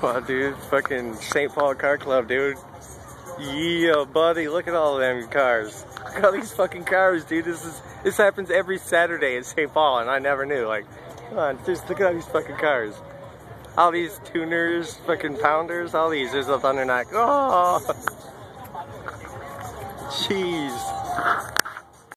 Wow, dude, fucking St. Paul Car Club, dude. Yeah, buddy, look at all of them cars. Look at all these fucking cars, dude. This happens every Saturday at St. Paul, and I never knew. Like, come on, just look at all these fucking cars. All these tuners, fucking pounders, all these. There's a Thunder Knock. Oh, jeez.